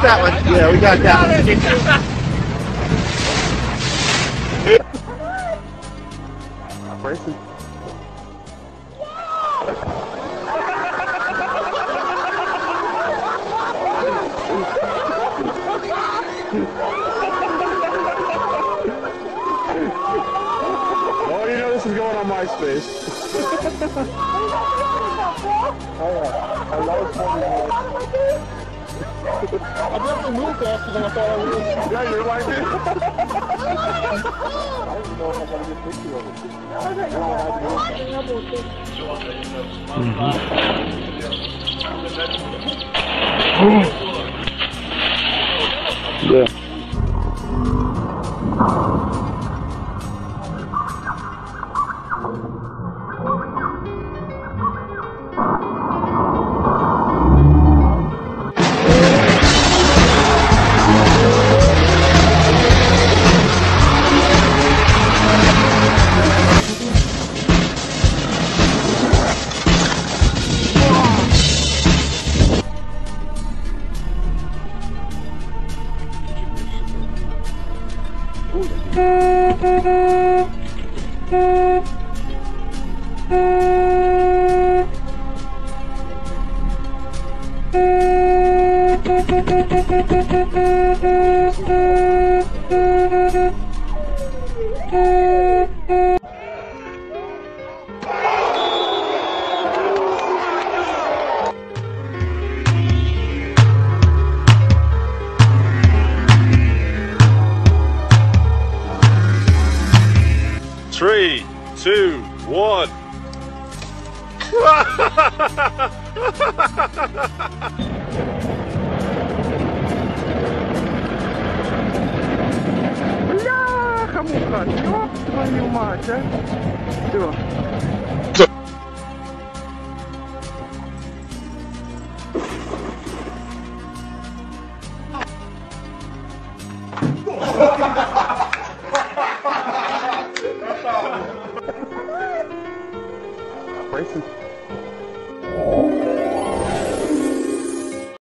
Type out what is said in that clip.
That one. Yeah, we got that one. Oh, you know this is going on MySpace. Oh, yeah. I definitely moved faster than I thought I would. Yeah, you're like it. I didn't know if I was going to get a picture of it. Yeah. Three, two, one. Бляха-муха, ёб твою мать, а! Всё.